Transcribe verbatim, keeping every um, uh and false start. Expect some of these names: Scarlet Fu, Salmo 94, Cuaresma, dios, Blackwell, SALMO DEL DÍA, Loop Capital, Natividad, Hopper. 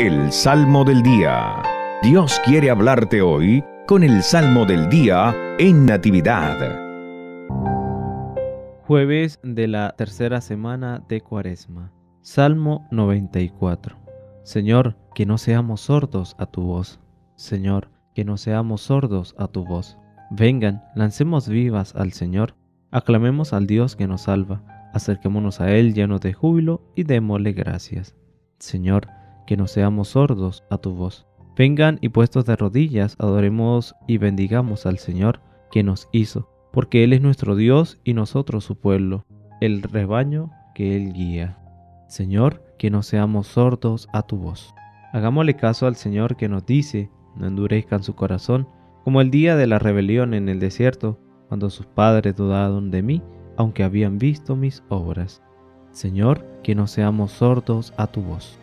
El Salmo del Día. Dios quiere hablarte hoy con el Salmo del Día en Natividad. Jueves de la tercera semana de Cuaresma. Salmo noventa y cuatro. Señor, que no seamos sordos a tu voz. Señor, que no seamos sordos a tu voz. Vengan, lancemos vivas al Señor. Aclamemos al Dios que nos salva. Acerquémonos a Él llenos de júbilo y démosle gracias. Señor, que no seamos sordos a tu voz. Vengan y puestos de rodillas adoremos y bendigamos al Señor que nos hizo, porque Él es nuestro Dios y nosotros su pueblo, el rebaño que Él guía. Señor, que no seamos sordos a tu voz. Hagámosle caso al Señor que nos dice, no endurezcan su corazón, como el día de la rebelión en el desierto, cuando sus padres dudaron de mí, aunque habían visto mis obras. Señor, que no seamos sordos a tu voz.